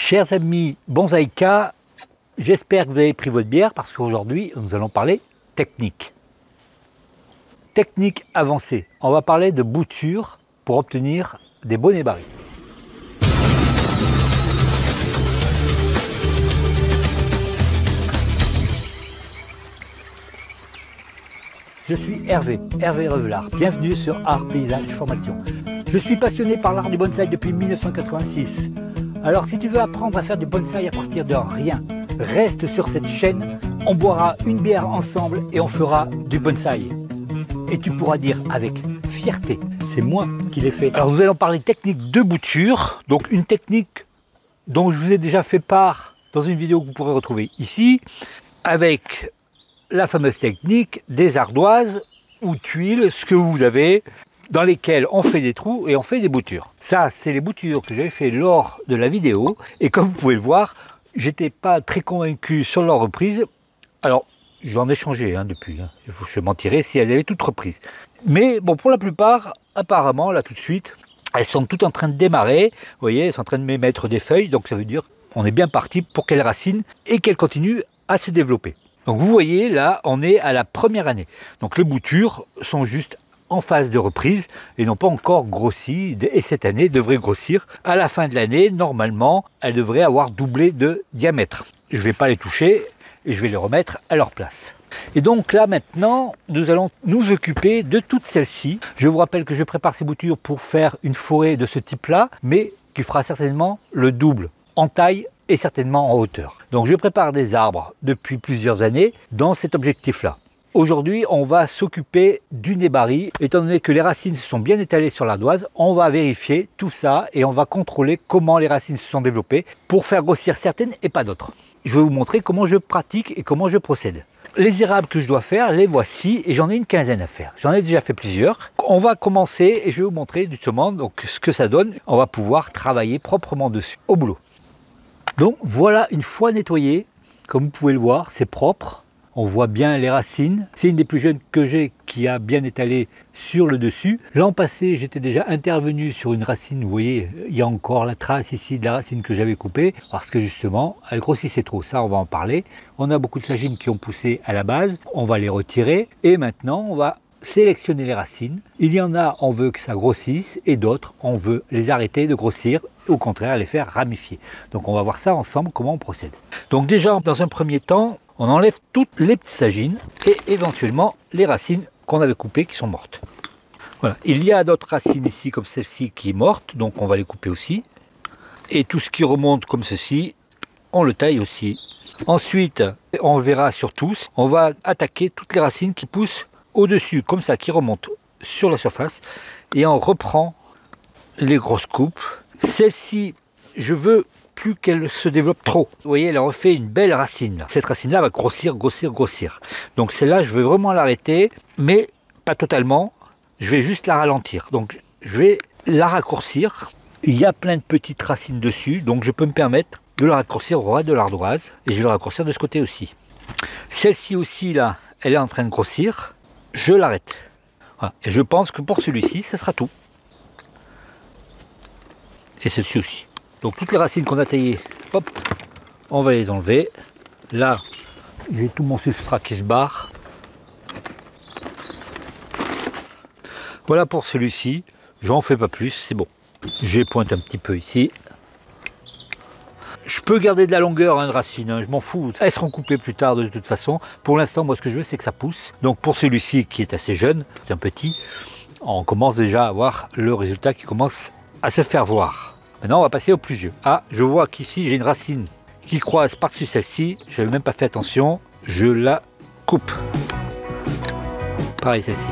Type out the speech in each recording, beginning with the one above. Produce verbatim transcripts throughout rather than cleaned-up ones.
Chers amis bonsaïka, j'espère que vous avez pris votre bière parce qu'aujourd'hui nous allons parler technique. Technique avancée. On va parler de bouture pour obtenir des beaux Nebari. Je suis Hervé, Hervé Revelard. Bienvenue sur Art Paysage Formation. Je suis passionné par l'art du bonsaï depuis mille neuf cent quatre-vingt-six. Alors si tu veux apprendre à faire du bonsaï à partir de rien, reste sur cette chaîne, on boira une bière ensemble et on fera du bonsaï. Et tu pourras dire avec fierté, c'est moi qui l'ai fait. Alors nous allons parler technique de bouture, donc une technique dont je vous ai déjà fait part dans une vidéo que vous pourrez retrouver ici, avec la fameuse technique des ardoises ou tuiles, ce que vous avez, dans lesquelles on fait des trous et on fait des boutures. Ça, c'est les boutures que j'avais fait lors de la vidéo. Et comme vous pouvez le voir, j'étais pas très convaincu sur leur reprise. Alors, j'en ai changé hein, depuis. Hein. Je mentirais si elles avaient toutes reprises. Mais bon, pour la plupart, apparemment, là tout de suite, elles sont toutes en train de démarrer. Vous voyez, elles sont en train de m'émettre des feuilles. Donc ça veut dire qu'on est bien parti pour qu'elles racinent et qu'elles continuent à se développer. Donc vous voyez, là, on est à la première année. Donc les boutures sont juste en phase de reprise et n'ont pas encore grossi, et cette année devrait grossir. À la fin de l'année, normalement, elles devraient avoir doublé de diamètre. Je ne vais pas les toucher et je vais les remettre à leur place. Et donc là maintenant, nous allons nous occuper de toutes celles-ci. Je vous rappelle que je prépare ces boutures pour faire une forêt de ce type-là, mais qui fera certainement le double en taille et certainement en hauteur. Donc je prépare des arbres depuis plusieurs années dans cet objectif-là. Aujourd'hui, on va s'occuper du Nebari. Étant donné que les racines se sont bien étalées sur l'ardoise, on va vérifier tout ça et on va contrôler comment les racines se sont développées pour faire grossir certaines et pas d'autres. Je vais vous montrer comment je pratique et comment je procède. Les érables que je dois faire, les voici et j'en ai une quinzaine à faire. J'en ai déjà fait plusieurs. On va commencer et je vais vous montrer justement donc, ce que ça donne. On va pouvoir travailler proprement dessus au boulot. Donc voilà, une fois nettoyé, comme vous pouvez le voir, c'est propre. On voit bien les racines. C'est une des plus jeunes que j'ai qui a bien étalé sur le dessus. L'an passé, j'étais déjà intervenu sur une racine. Vous voyez, il y a encore la trace ici de la racine que j'avais coupée parce que justement, elle grossissait trop. Ça, on va en parler. On a beaucoup de flagines qui ont poussé à la base. On va les retirer et maintenant, on va sélectionner les racines. Il y en a, on veut que ça grossisse et d'autres, on veut les arrêter de grossir. Au contraire, les faire ramifier. Donc, on va voir ça ensemble, comment on procède. Donc déjà, dans un premier temps, on enlève toutes les petites sagines et éventuellement les racines qu'on avait coupées qui sont mortes. Voilà. Il y a d'autres racines ici comme celle-ci qui est morte, donc on va les couper aussi. Et tout ce qui remonte comme ceci, on le taille aussi. Ensuite, on verra sur tous, on va attaquer toutes les racines qui poussent au-dessus, comme ça, qui remontent sur la surface. Et on reprend les grosses coupes. Celle-ci, je veux plus qu'elle se développe trop. Vous voyez, elle refait une belle racine. Cette racine-là va grossir, grossir, grossir. Donc celle-là, je vais vraiment l'arrêter, mais pas totalement. Je vais juste la ralentir. Donc je vais la raccourcir. Il y a plein de petites racines dessus, donc je peux me permettre de la raccourcir au ras de l'ardoise. Et je vais la raccourcir de ce côté aussi. Celle-ci aussi, là, elle est en train de grossir. Je l'arrête. Voilà. Et je pense que pour celui-ci, ce sera tout. Et celle-ci aussi. Donc toutes les racines qu'on a taillées, hop, on va les enlever. Là, j'ai tout mon substrat qui se barre. Voilà pour celui-ci. J'en fais pas plus, c'est bon. J'épointe un petit peu ici. Je peux garder de la longueur hein, de racine, hein, je m'en fous. Elles seront coupées plus tard de toute façon. Pour l'instant, moi, ce que je veux, c'est que ça pousse. Donc pour celui-ci qui est assez jeune, c'est un petit, on commence déjà à avoir le résultat qui commence à se faire voir. Maintenant, on va passer au plus vieux. Ah, je vois qu'ici, j'ai une racine qui croise par-dessus celle-ci. Je n'avais même pas fait attention. Je la coupe. Pareil, celle-ci.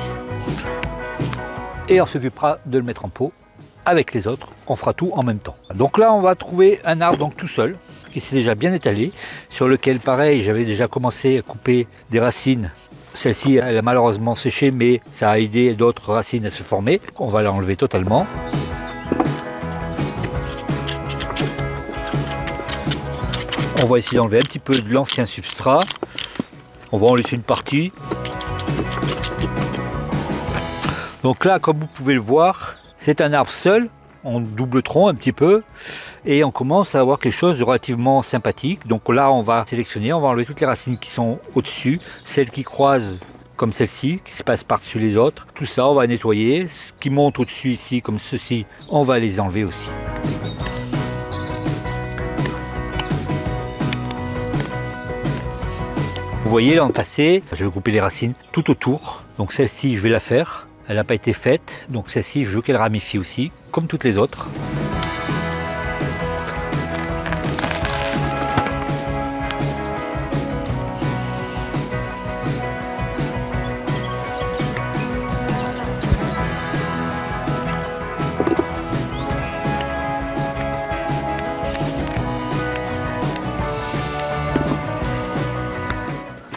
Et on s'occupera de le mettre en pot avec les autres. On fera tout en même temps. Donc là, on va trouver un arbre donc tout seul, qui s'est déjà bien étalé, sur lequel, pareil, j'avais déjà commencé à couper des racines. Celle-ci, elle a malheureusement séché, mais ça a aidé d'autres racines à se former. On va l'enlever totalement. On va essayer d'enlever un petit peu de l'ancien substrat. On va en laisser une partie. Donc là, comme vous pouvez le voir, c'est un arbre seul. On double tronc un petit peu. et on commence à avoir quelque chose de relativement sympathique. Donc là, on va sélectionner, on va enlever toutes les racines qui sont au-dessus, celles qui croisent comme celle-ci, qui se passe par-dessus les autres. Tout ça, on va nettoyer. Ce qui monte au-dessus ici, comme ceci, on va les enlever aussi. Vous voyez, dans le passé, je vais couper les racines tout autour. Donc celle-ci, je vais la faire. Elle n'a pas été faite, donc celle-ci, je veux qu'elle ramifie aussi, comme toutes les autres.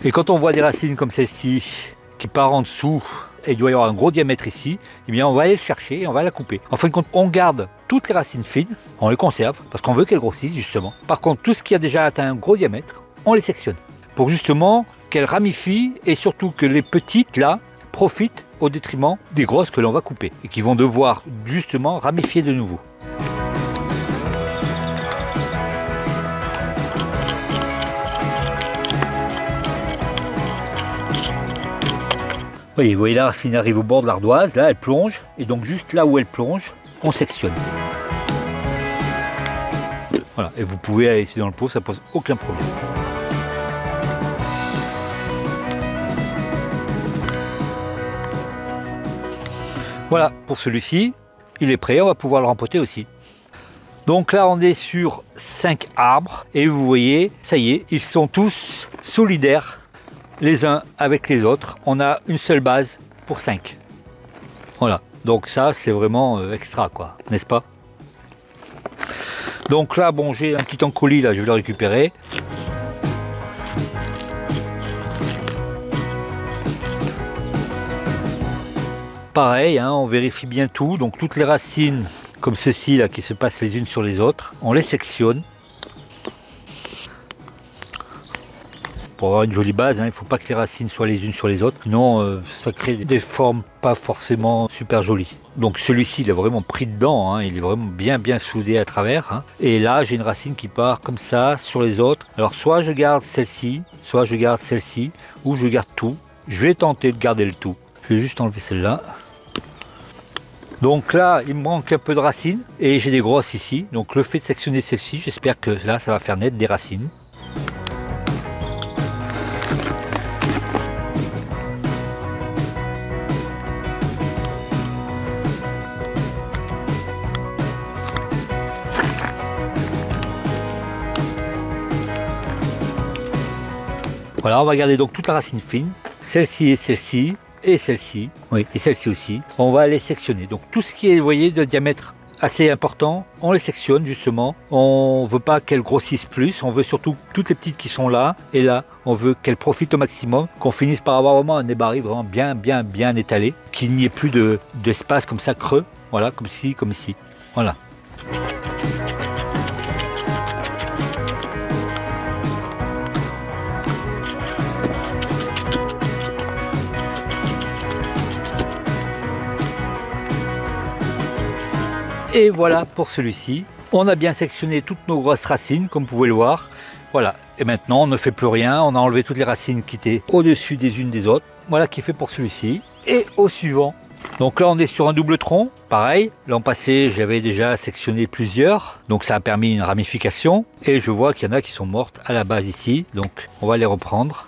Et quand on voit des racines comme celle-ci qui part en dessous, et il doit y avoir un gros diamètre ici, eh bien on va aller le chercher et on va la couper. En fin de compte, on garde toutes les racines fines, on les conserve parce qu'on veut qu'elles grossissent justement. Par contre, tout ce qui a déjà atteint un gros diamètre, on les sectionne pour justement qu'elles ramifient et surtout que les petites là profitent au détriment des grosses que l'on va couper et qui vont devoir justement ramifier de nouveau. Vous voyez, la racine arrive au bord de l'ardoise, là elle plonge, et donc juste là où elle plonge, on sectionne. Voilà, et vous pouvez la laisser dans le pot, ça pose aucun problème. Voilà, pour celui-ci, il est prêt, on va pouvoir le rempoter aussi. Donc là, on est sur cinq arbres, et vous voyez, ça y est, ils sont tous solidaires, les uns avec les autres. On a une seule base pour cinq. Voilà, donc ça c'est vraiment extra quoi, n'est-ce pas? Donc là, bon, j'ai un petit encolis là, je vais le récupérer. Pareil, hein, on vérifie bien tout, donc toutes les racines comme ceci là qui se passent les unes sur les autres, on les sectionne. Pour avoir une jolie base, hein, il ne faut pas que les racines soient les unes sur les autres, sinon euh, ça crée des formes pas forcément super jolies. Donc celui-ci, il a vraiment pris dedans, hein, il est vraiment bien bien soudé à travers. Hein. Et là, j'ai une racine qui part comme ça sur les autres. Alors soit je garde celle-ci, soit je garde celle-ci, ou je garde tout. Je vais tenter de garder le tout. Je vais juste enlever celle-là. Donc là, il me manque un peu de racines et j'ai des grosses ici. Donc le fait de sectionner celle-ci, j'espère que là, ça va faire naître des racines. Voilà, on va garder donc toute la racine fine, celle-ci et celle-ci, et celle-ci, oui, et celle-ci aussi. On va les sectionner. Donc tout ce qui est, vous voyez, de diamètre assez important, on les sectionne justement. On ne veut pas qu'elles grossissent plus, on veut surtout toutes les petites qui sont là, et là, on veut qu'elles profitent au maximum, qu'on finisse par avoir vraiment un Nebari vraiment bien, bien, bien étalé, qu'il n'y ait plus de, d'espace comme ça creux, voilà, comme ci, comme ici, voilà. Et voilà pour celui-ci, on a bien sectionné toutes nos grosses racines comme vous pouvez le voir, voilà, et maintenant on ne fait plus rien, on a enlevé toutes les racines qui étaient au-dessus des unes des autres, voilà qui est fait pour celui-ci, et au suivant. Donc là on est sur un double tronc, pareil, l'an passé j'avais déjà sectionné plusieurs, donc ça a permis une ramification, et je vois qu'il y en a qui sont mortes à la base ici, donc on va les reprendre.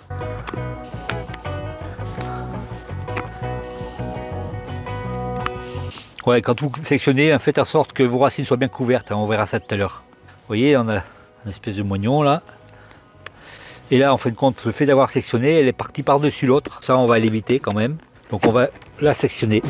Ouais, quand vous sectionnez, faites en sorte que vos racines soient bien couvertes, hein, on verra ça tout à l'heure. Vous voyez, on a une espèce de moignon là. Et là, en fin de compte, le fait d'avoir sectionné, elle est partie par-dessus l'autre. Ça, on va l'éviter quand même. Donc on va la sectionner.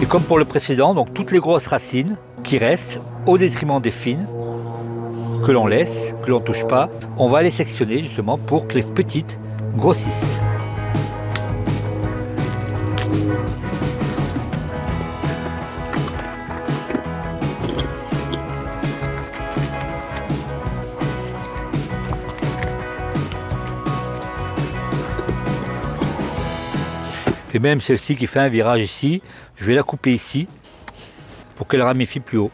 Et comme pour le précédent, donc toutes les grosses racines qui restent, au détriment des fines, que l'on laisse, que l'on touche pas, on va les sectionner justement pour que les petites grossissent. Et même celle-ci qui fait un virage ici, je vais la couper ici pour qu'elle ramifie plus haut.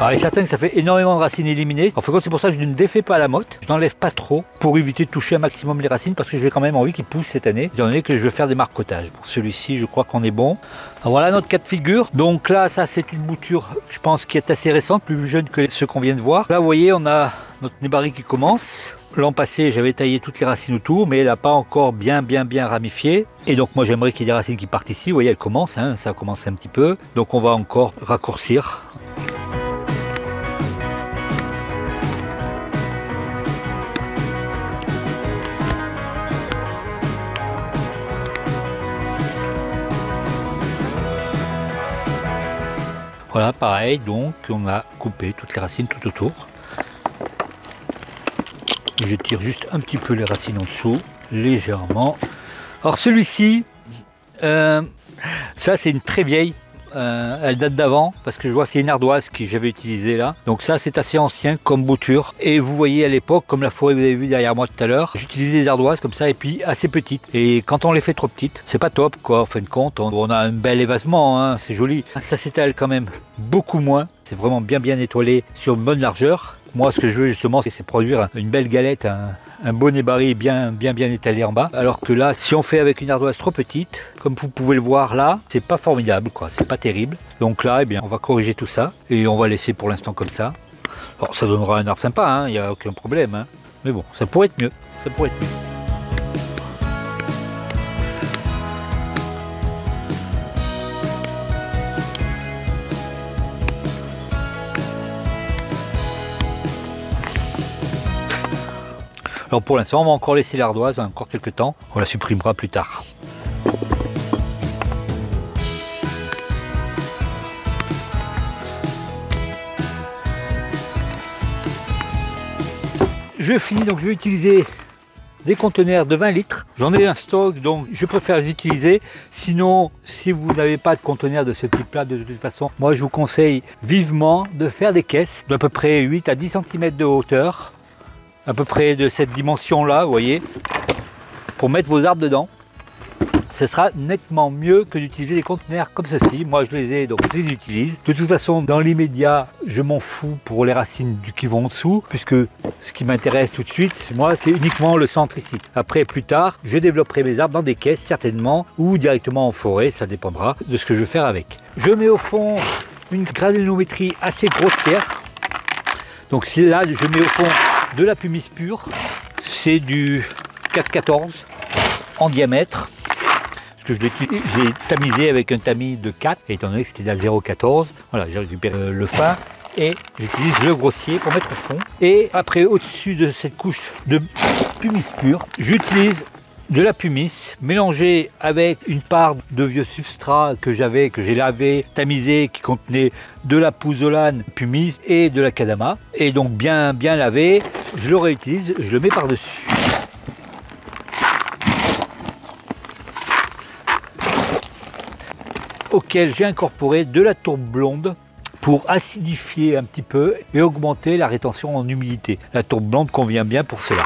Alors, il est certain que ça fait énormément de racines éliminées. En fait, c'est pour ça que je ne défais pas la motte. Je n'enlève pas trop pour éviter de toucher un maximum les racines parce que j'ai quand même envie qu'ils poussent cette année. Étant donné que je vais faire des marcotages. Pour celui-ci, je crois qu'on est bon. Alors, voilà notre cas de figure. Donc là, ça, c'est une bouture, je pense, qui est assez récente, plus jeune que ceux qu'on vient de voir. Là, vous voyez, on a notre Nebari qui commence. L'an passé, j'avais taillé toutes les racines autour, mais elle n'a pas encore bien, bien, bien ramifié. Et donc, moi, j'aimerais qu'il y ait des racines qui partent ici. Vous voyez, elle commence, hein, ça commence un petit peu. Donc, on va encore raccourcir. Voilà, pareil, donc on a coupé toutes les racines tout autour. Je tire juste un petit peu les racines en dessous, légèrement. Alors celui-ci, euh, ça c'est une très vieille, euh, elle date d'avant, parce que je vois c'est une ardoise que j'avais utilisée là. Donc ça c'est assez ancien comme bouture. Et vous voyez à l'époque, comme la forêt que vous avez vue derrière moi tout à l'heure, j'utilisais des ardoises comme ça et puis assez petites. Et quand on les fait trop petites, c'est pas top quoi, en fin de compte, on, on a un bel évasement, hein, c'est joli. Ça s'étale quand même beaucoup moins, c'est vraiment bien bien étoilé sur une bonne largeur. Moi, ce que je veux justement, c'est produire une belle galette, un, un beau Nebari bien, bien, bien étalé en bas. Alors que là, si on fait avec une ardoise trop petite, comme vous pouvez le voir là, c'est pas formidable, quoi. C'est pas terrible. Donc là, eh bien, on va corriger tout ça et on va laisser pour l'instant comme ça. Alors, ça donnera un arbre sympa, hein, il n'y a aucun problème, hein. Mais bon, ça pourrait être mieux. Ça pourrait être mieux. Alors pour l'instant, on va encore laisser l'ardoise, hein, encore quelques temps. On la supprimera plus tard. Je finis, donc je vais utiliser des conteneurs de vingt litres. J'en ai un stock, donc je préfère les utiliser. Sinon, si vous n'avez pas de conteneurs de ce type-là, de toute façon, moi je vous conseille vivement de faire des caisses d'à peu près huit à dix centimètres de hauteur. À peu près de cette dimension là, vous voyez, pour mettre vos arbres dedans. Ce sera nettement mieux que d'utiliser des conteneurs comme ceci. Moi je les ai, donc je les utilise. De toute façon, dans l'immédiat, je m'en fous pour les racines qui vont en dessous, puisque ce qui m'intéresse tout de suite, moi, c'est uniquement le centre ici. Après, plus tard, je développerai mes arbres dans des caisses, certainement, ou directement en forêt, ça dépendra de ce que je vais faire avec. Je mets au fond une granulométrie assez grossière. Donc là, je mets au fond de la pumice pure, c'est du quatre quatorze en diamètre, parce que je l'ai tamisé avec un tamis de quatre, étant donné que c'était de la zéro quatorze. Voilà, j'ai récupéré le fin et j'utilise le grossier pour mettre au fond. Et après, au-dessus de cette couche de pumice pure, j'utilise de la pumice mélangée avec une part de vieux substrat que j'avais, que j'ai lavé, tamisé, qui contenait de la pouzzolane pumice et de la kadama. Et donc bien, bien lavé, je le réutilise, je le mets par-dessus. Auquel j'ai incorporé de la tourbe blonde pour acidifier un petit peu et augmenter la rétention en humidité. La tourbe blonde convient bien pour cela.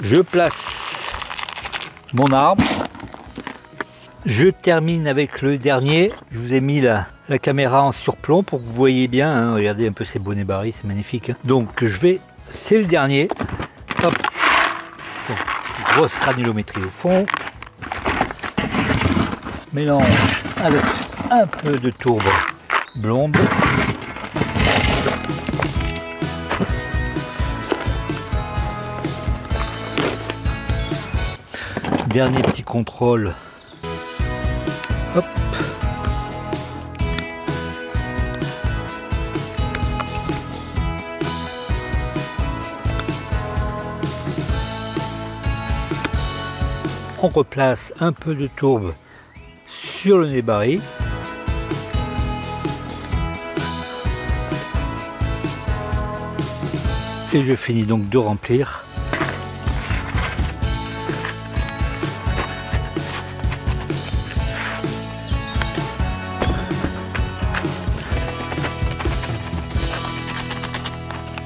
Je place mon arbre, je termine avec le dernier. Je vous ai mis la, la caméra en surplomb pour que vous voyez bien, hein. Regardez un peu ces beaux Nebari, c'est magnifique, hein. Donc je vais, c'est le dernier. Hop. Donc, grosse granulométrie au fond, mélange avec un peu de tourbe blonde. Dernier petit contrôle. Hop. On replace un peu de tourbe sur le Nebari. et je finis donc de remplir.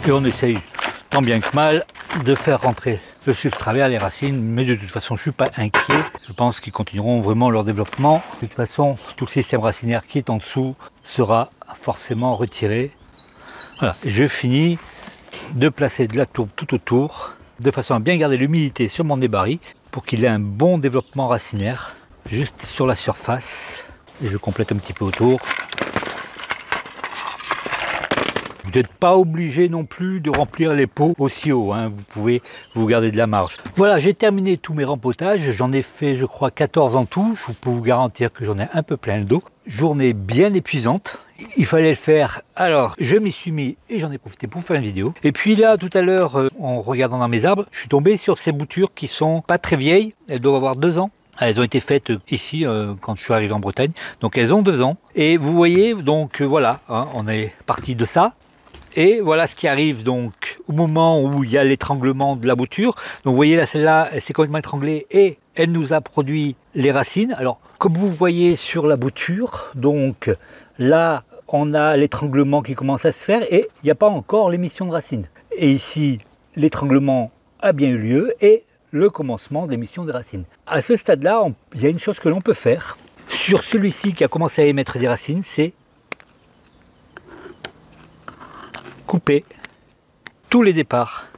Et on essaye tant bien que mal de faire rentrer le substrat vers les racines, mais de toute façon je suis pas inquiet, je pense qu'ils continueront vraiment leur développement. De toute façon tout le système racinaire qui est en dessous sera forcément retiré. Voilà, je finis de placer de la tourbe tout autour, de façon à bien garder l'humidité sur mon Nebari pour qu'il ait un bon développement racinaire, juste sur la surface, et je complète un petit peu autour. Vous n'êtes pas obligé non plus de remplir les pots aussi haut, hein. Vous pouvez vous garder de la marge. Voilà, j'ai terminé tous mes rempotages, j'en ai fait je crois quatorze en tout, je peux vous garantir que j'en ai un peu plein le dos. Journée bien épuisante, il fallait le faire, alors je m'y suis mis et j'en ai profité pour faire une vidéo. Et puis là tout à l'heure, en regardant dans mes arbres, je suis tombé sur ces boutures qui sont pas très vieilles, elles doivent avoir deux ans. Elles ont été faites ici euh, quand je suis arrivé en Bretagne, donc elles ont deux ans. Et vous voyez, donc euh, voilà, hein, on est parti de ça. Et voilà ce qui arrive donc au moment où il y a l'étranglement de la bouture. Donc vous voyez là, celle-là, elle s'est complètement étranglée et elle nous a produit les racines. Alors comme vous voyez sur la bouture, donc là on a l'étranglement qui commence à se faire et il n'y a pas encore l'émission de racines. Et ici, l'étranglement a bien eu lieu et le commencement de l'émission des racines. À ce stade-là, il y a une chose que l'on peut faire. Sur celui-ci qui a commencé à émettre des racines, c'est couper tous les départs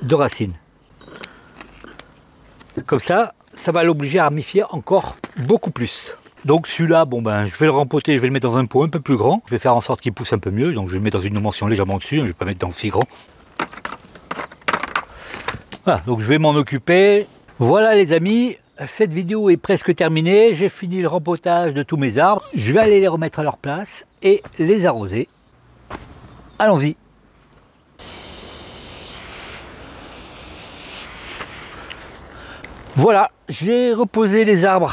de racines. Comme ça, ça va l'obliger à ramifier encore beaucoup plus. Donc celui-là, bon ben, je vais le rempoter, je vais le mettre dans un pot un peu plus grand. Je vais faire en sorte qu'il pousse un peu mieux. Donc je vais le mettre dans une dimension légèrement dessus. Je ne vais pas mettre dans le si grand. Voilà, donc je vais m'en occuper. Voilà les amis, cette vidéo est presque terminée. J'ai fini le rempotage de tous mes arbres. Je vais aller les remettre à leur place et les arroser. Allons-y. Voilà, j'ai reposé les arbres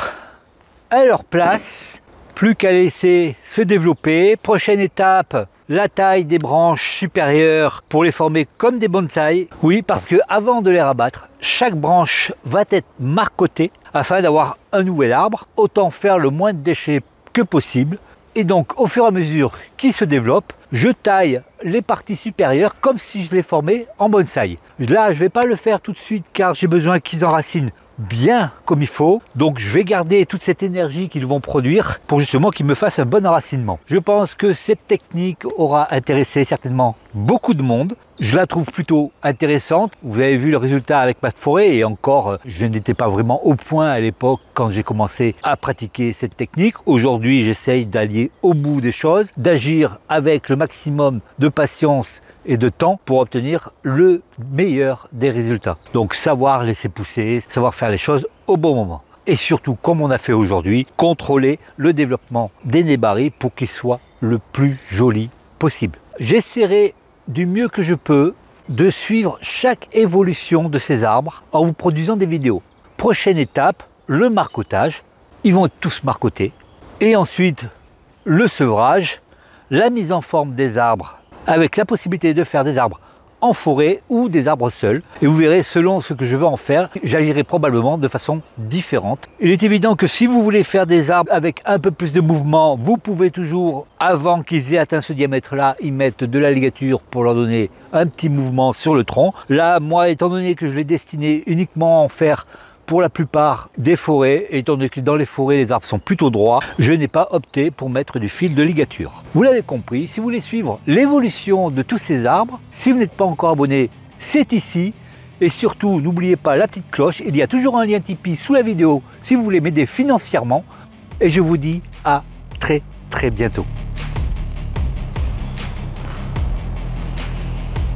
à leur place. Plus qu'à laisser se développer. Prochaine étape, la taille des branches supérieures pour les former comme des bonsaïs. Oui, parce que avant de les rabattre, chaque branche va être marcotée afin d'avoir un nouvel arbre. Autant faire le moins de déchets que possible. Et donc, au fur et à mesure qu'ils se développent, je taille les parties supérieures comme si je les formais en bonsaï. Là, je ne vais pas le faire tout de suite car j'ai besoin qu'ils enracinent bien comme il faut. Donc, je vais garder toute cette énergie qu'ils vont produire pour justement qu'ils me fassent un bon enracinement. Je pense que cette technique aura intéressé certainement beaucoup de monde. Je la trouve plutôt intéressante. Vous avez vu le résultat avec ma forêt et encore, je n'étais pas vraiment au point à l'époque quand j'ai commencé à pratiquer cette technique. Aujourd'hui, j'essaye d'allier au bout des choses, d'agir avec le maximum de patience et de temps pour obtenir le meilleur des résultats. Donc savoir laisser pousser, savoir faire les choses au bon moment. Et surtout, comme on a fait aujourd'hui, contrôler le développement des Nebari pour qu'il soit le plus joli possible. J'essaierai du mieux que je peux de suivre chaque évolution de ces arbres en vous produisant des vidéos. Prochaine étape, le marcotage. Ils vont être tous marcotés. Et ensuite, le sevrage, la mise en forme des arbres avec la possibilité de faire des arbres en forêt ou des arbres seuls. Et vous verrez, selon ce que je veux en faire, j'agirai probablement de façon différente. Il est évident que si vous voulez faire des arbres avec un peu plus de mouvement, vous pouvez toujours, avant qu'ils aient atteint ce diamètre-là, y mettre de la ligature pour leur donner un petit mouvement sur le tronc. Là, moi, étant donné que je l'ai destiné uniquement à en faire pour la plupart des forêts, étant donné que dans les forêts les arbres sont plutôt droits, je n'ai pas opté pour mettre du fil de ligature. Vous l'avez compris, si vous voulez suivre l'évolution de tous ces arbres, si vous n'êtes pas encore abonné, c'est ici. Et surtout, n'oubliez pas la petite cloche, il y a toujours un lien Tipeee sous la vidéo si vous voulez m'aider financièrement. Et je vous dis à très très bientôt.